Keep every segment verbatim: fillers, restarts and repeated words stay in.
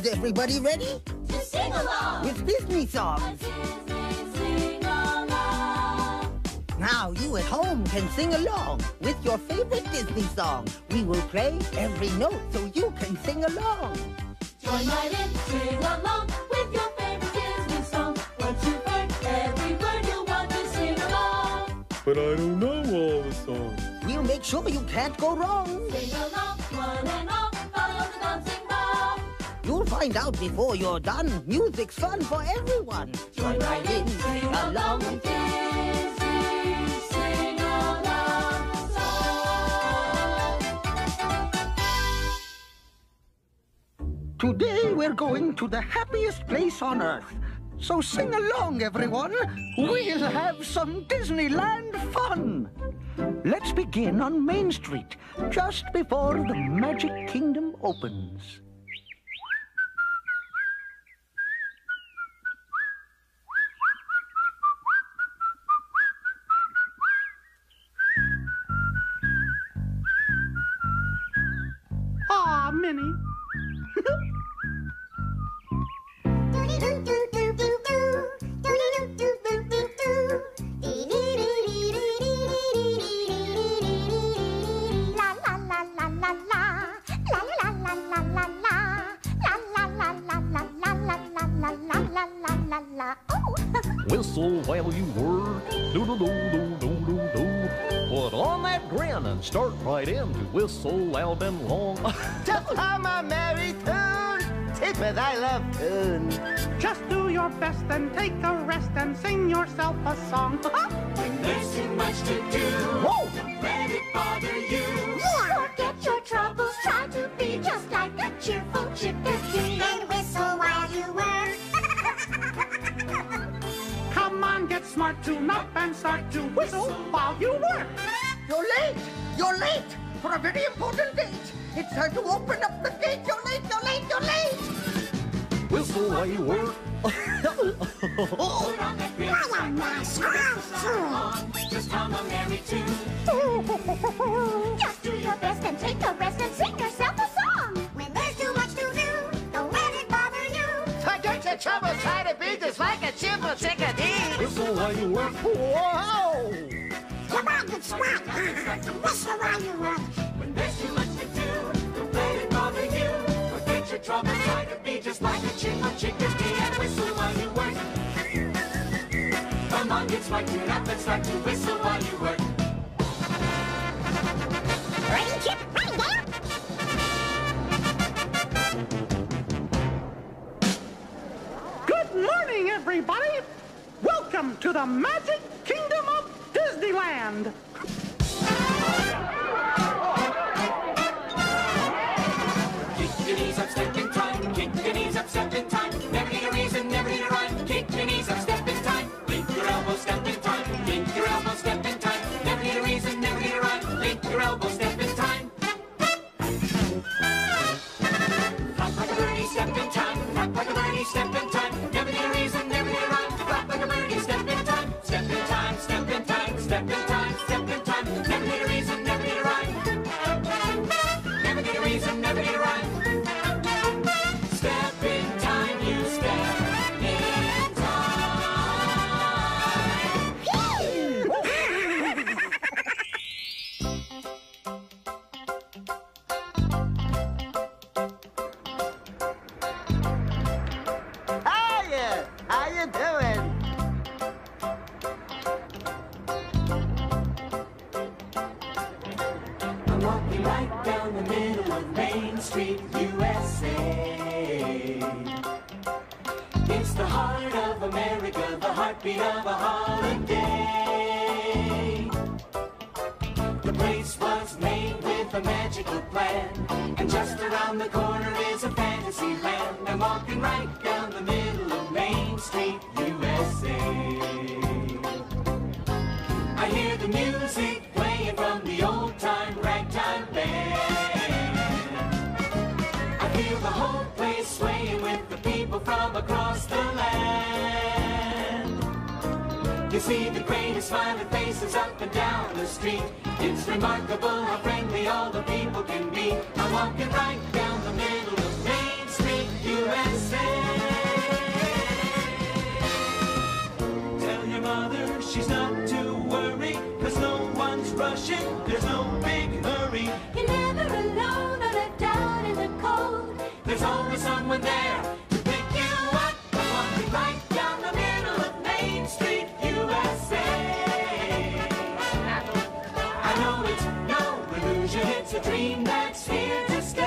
Is everybody ready? To sing along with Disney songs. Now you at home can sing along with your favorite Disney song. We will play every note so you can sing along. Join right in, sing along with your favorite Disney song. Once you've heard every word, you'll want to sing along. But I don't know all the songs. We'll make sure you can't go wrong. Sing along, one and all, follow the dancing ball. You'll find out before you're done. Music's fun for everyone. Join right in, sing along with Disney. Today we're going to the happiest place on earth. So sing along, everyone. We'll have some Disneyland fun. Let's begin on Main Street, just before the Magic Kingdom opens. Aw, Minnie. Whistle while you work, do do do do do do do. Put on that grin and start right in to whistle loud and long. Just hum a merry tune, tip it, I love tune. Just do your best and take a rest and sing yourself a song. When there's too much to do, whoa, don't let it bother you. Forget your troubles, try to be just like a cheerful Chip and Dale. And whistle while you work. Get smart, tune up and start to whistle while you work. You're late! You're late! For a very important date! It's time to open up the gate! You're late! You're late! You're late! Whistle while you work. Put on that grin, sing my song. Just hum a merry tune. Just do your best and take a rest and sing yourself a song. When there's too much to do, don't let it bother you. Forget your trouble, try to be just like a chimp or chickadee. Whistle while you work. Whoa! Come on, good spot. Whistle while you work. When there's too much to do, don't let it bother you. Forget your troubles, try to be just like a chip or chickadee, and whistle while you work. Come on, get smart, tune up and start to whistle while you work. Ready, Chip? Ready, Dale? Good morning, everybody. Welcome to the Magic Kingdom of Disneyland! Kick your knees up, step in time. Kick your knees up, step in time. Never need a reason, never need a rhyme. Kick your knees up, step in time. Link your elbow, step in time. Link your elbow, step in time. Never need a reason, never need a rhyme. Link your elbow, step in time. Flap like a birdie, step in time. Flap like a birdie, step in time. Never need a reason, never need a rhyme. Step in time, step in time, step in time. Never need a reason, never need a rhyme. Never need a reason, never need a rhyme. Step in time, you step in time. Hiya! How you doing? Right down the middle of Main Street, U S A. It's the heart of America, the heartbeat of a holiday. The place was made with a magical plan, and just around the corner is a fantasy land. I'm walking right down the middle of Main Street, U S A. I hear the music playing from the old-time ragtime band. I feel the whole place swaying with the people from across the land. You see the greatest smiling faces up and down the street. It's remarkable how friendly all the people can be. I'm walking right down the middle of Main Street, U S A. U S A. Tell your mother she's not to worry, cause no one's rushing, there's no big hurry. You're never alone or left out in the cold. There's always someone there to pick you up. One big light down the middle of Main Street, U S A. I know it's no illusion, it's a dream that's here to stay.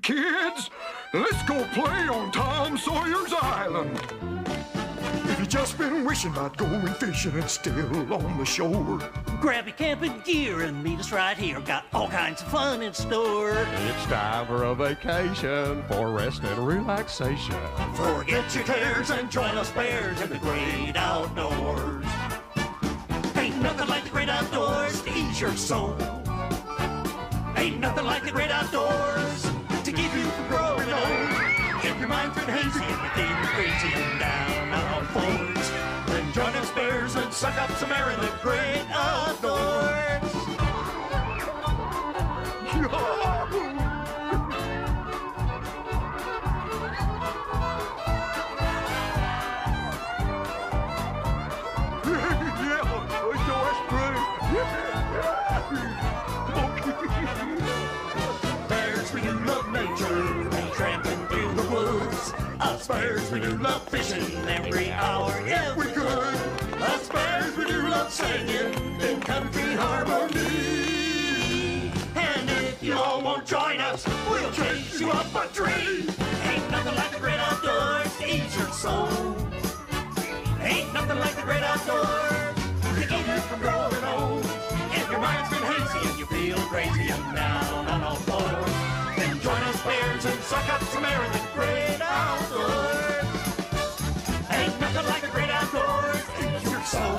Kids, let's go play on Tom Sawyer's Island. If you've just been wishing about going fishing and still on the shore, grab your camping gear and meet us right here. Got all kinds of fun in store. It's time for a vacation, for rest and relaxation. Forget your cares and join us bears in the great outdoors. Ain't nothing like the great outdoors to ease your soul. Ain't nothing like the great outdoors to keep you from growing old. him down on boards. When Jordan Spears would suck up some air in the great outdoors. Us bears, we do love fishing every hour, yeah we could. Us bears, we do love singing in country harmony. And if you all won't join us, we'll chase you up a tree. Ain't nothing like the great outdoors to eat your soul. Ain't nothing like the great outdoors to keep you from growing old. If your mind's been hazy and you feel crazy and down on all fours, then join us bears and suck up some air in the great outdoors. Ain't nothing like the great outdoors to keep your soul.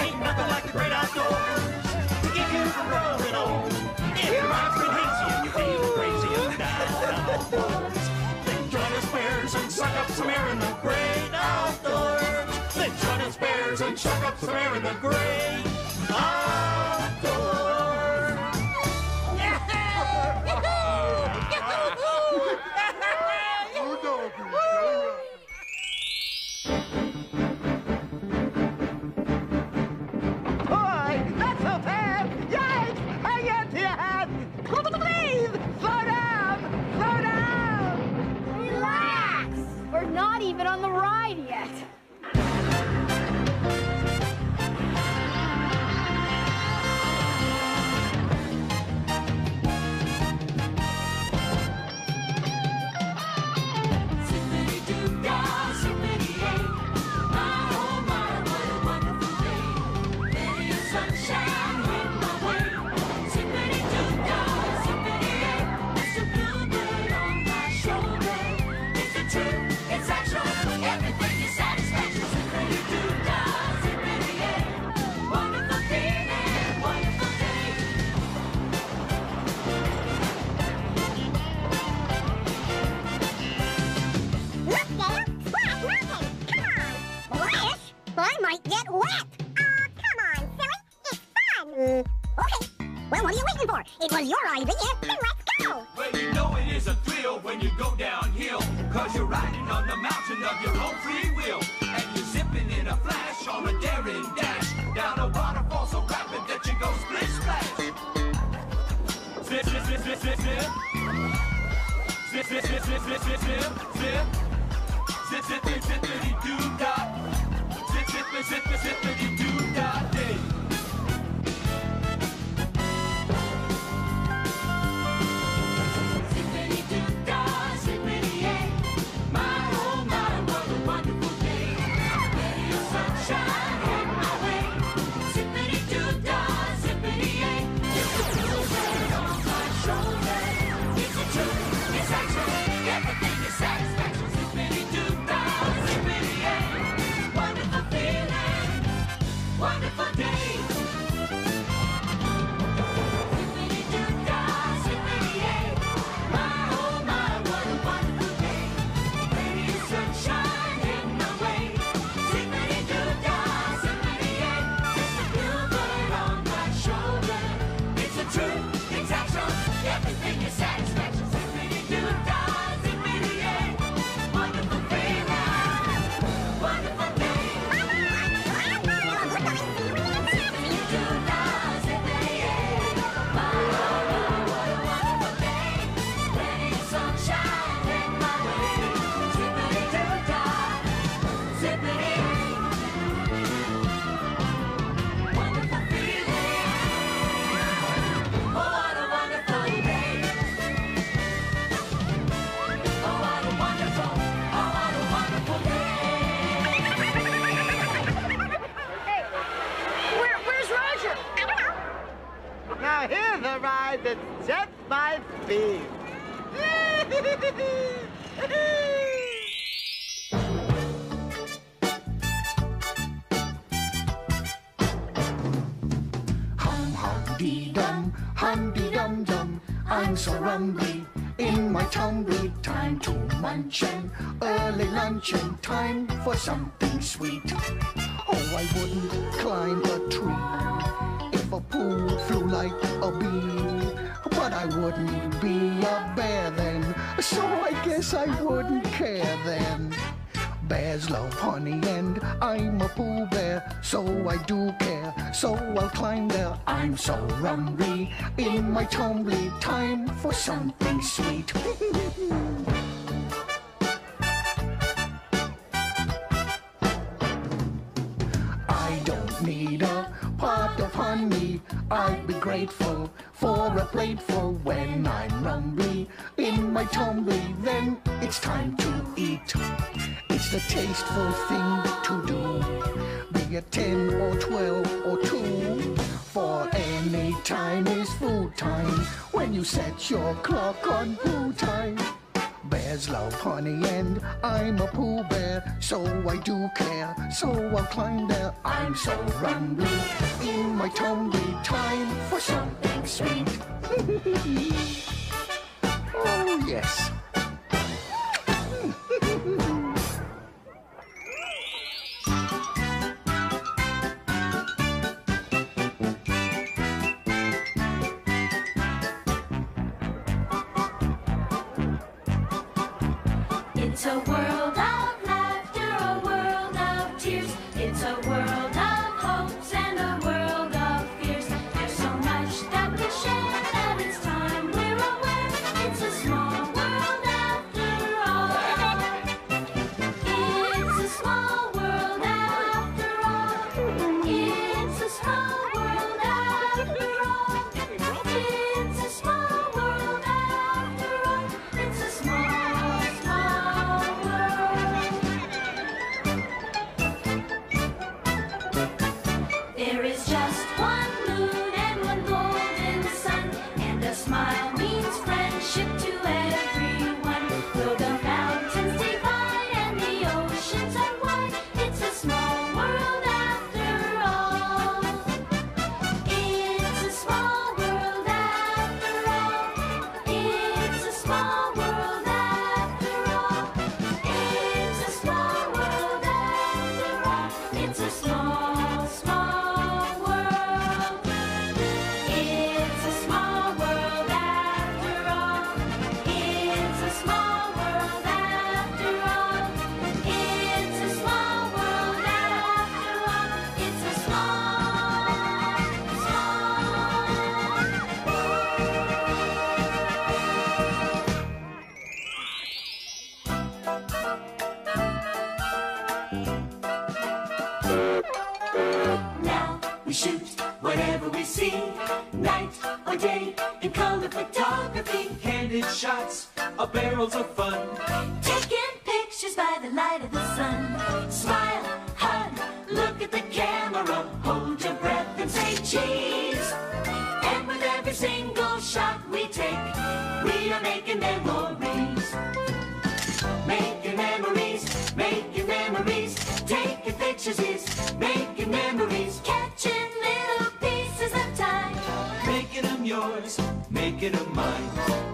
Ain't nothing like the great outdoors to keep you from growing old. If your mind's been hazy and you feel crazy and down on all fours, then join us bears and suck up some air in the great outdoors. Then join us bears and suck up some air in the great outdoors. Even on the ride yet. It was your idea, and let's go! Well, you know it is a thrill when you go downhill, cause you're riding on the mountain of your own free will, and you're zipping in a flash on a daring dash, down a waterfall so rapid that you go splish splash. Zip, zip, zip, zip, zip, zip. Zip, zip, zip, zip, zip, zip, zip, zip. Zip, zip, zip, zippity doo dot. Zip, zip, zip, zip, zippity doo dot. Hum, hum, dee dum, hum, dee dum dum. I'm so rumbly, In my hungry time to muncheon, early luncheon time for something sweet. Oh, I wouldn't climb a tree if a Pooh flew like a bee. But I wouldn't be a bear then, so I guess I wouldn't care then. Bears love honey and I'm a Pooh bear, so I do care, so I'll climb there. I'm so hungry in my tumbly time for something sweet. I don't need a pot of honey, I'd be grateful for a plateful. When I'm hungry in my tumbly, then it's time to eat. It's the tasteful thing to do, be it ten or twelve or two, for any time is food time, when you set your clock on Pooh time. Bears love honey and I'm a Pooh bear, so I do care, so I'll climb there. I'm so rumbly in my tumbly time for something sweet. Oh yes. It's a world of laughter, a world of tears. It's a world of hopes and a world of fears. There's so much that we share that it's time we're aware. It's a small world after all. It's a small world after all. It's a small world after all. It's a small world after all. It's a small night or day in color photography, candid shots of barrels of fun, taking pictures by the light of the sun. Smile, hug, look at the camera, hold your breath and say cheese. And with every single shot we take, we are making memories. Making memories, making memories, taking pictures is making memories. Catching little pieces of time, making them yours, making them mine.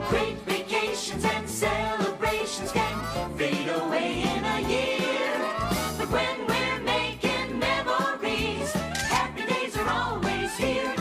Great vacations and celebrations can fade away in a year, but when we're making memories, happy days are always here.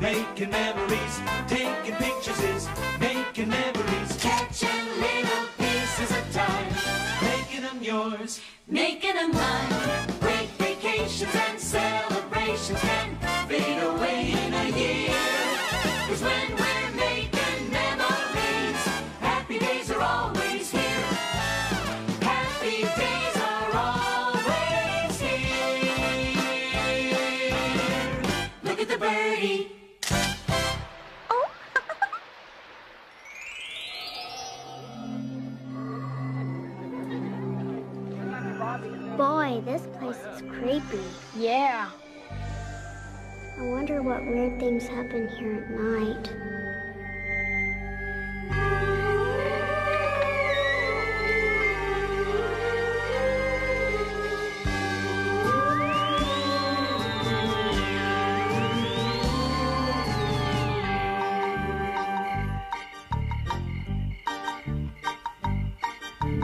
Making memories, taking pictures is making memories. Catching little pieces of time, making them yours. yours. Making them mine. Great vacations and celebrations can fade away in a year. Cause when we're making memories, happy days are always here. Happy days are always here. Look at the birdie. Boy, this place is creepy. Yeah. I wonder what weird things happen here at night.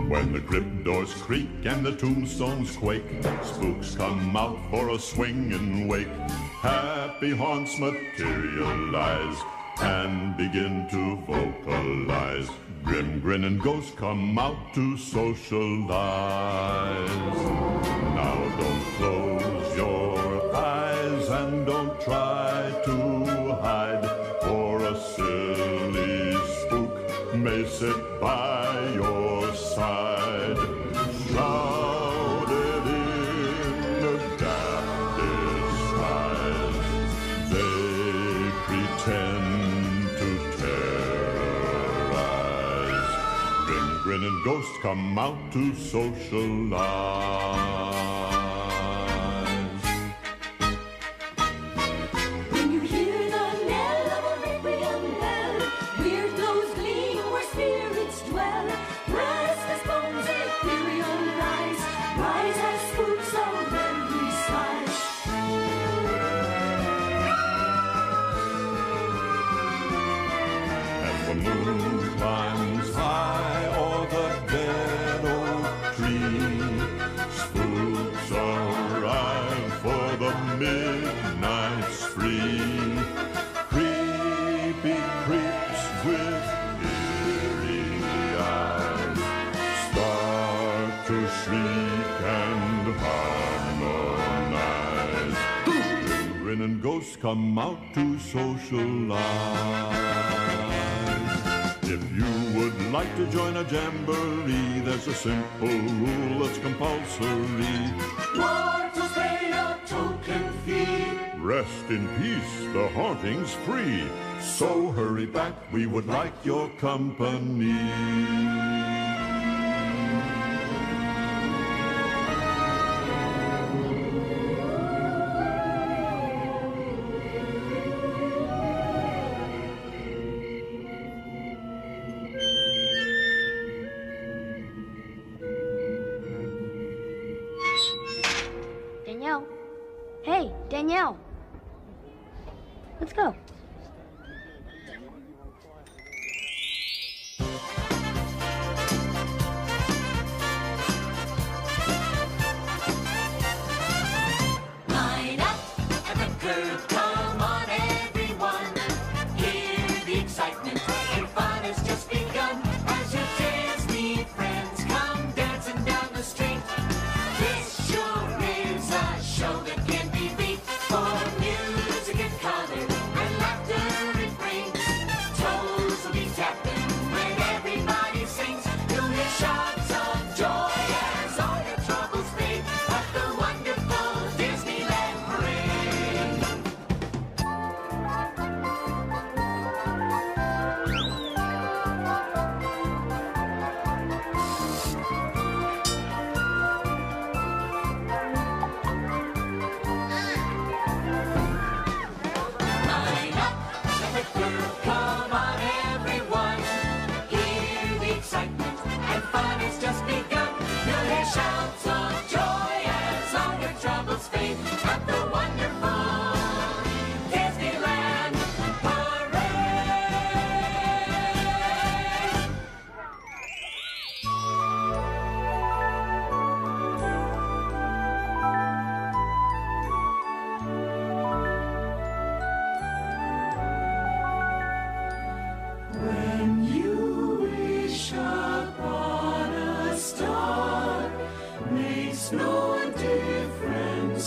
When the crypt doors creak and the tombstones quake, spooks come out for a swing and wake. Happy haunts materialize and begin to vocalize. Grim grin and ghosts come out to socialize. Now don't close your eyes and don't try to hide, for a silly spook may sit by your side. And ghosts come out to socialize. When you hear the knell of a requiem bell, weird those gleam where spirits dwell. Restless bones ethereal rise, rise as spooks of every size. And the moon climbs high. Midnight's free, creepy creeps with eerie eyes start to shriek and harmonize. Children and ghosts come out to socialize. If you would like to join a jamboree, there's a simple rule that's compulsory. Mortals pay a token. Rest in peace, the haunting's free. So hurry back, we would like your company. Danielle. Hey, Danielle. Let's go. Line up and the curve, come on everyone. Hear the excitement, your fun has just begun. As your Disney friends come dancing down the street, this sure is a show that can be beat for music and color. I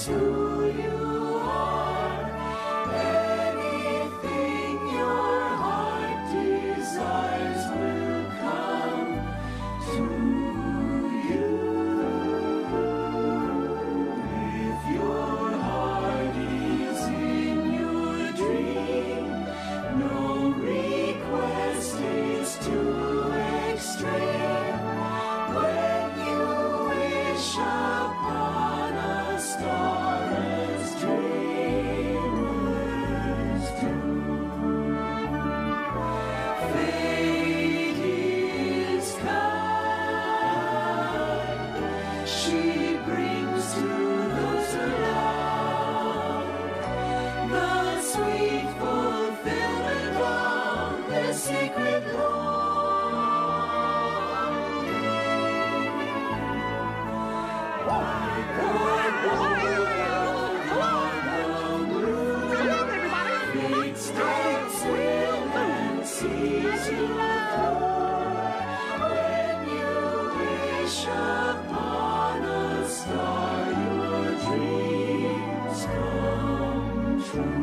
is who you are, anything your heart desires will come to you. If your heart is in your dream, no request is too extreme. When you wish upon Starless dreamers do. Fate is kind. She brings to those around the sweet fulfillment of the secret law. Sees you through. When you wish upon a star, your dreams come true.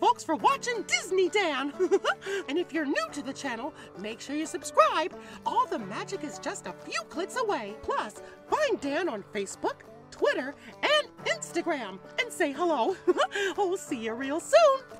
Folks, for watching Disney Dan. And if you're new to the channel, make sure you subscribe. All the magic is just a few clicks away. Plus, find Dan on Facebook, Twitter, and Instagram, and say hello. We'll see you real soon.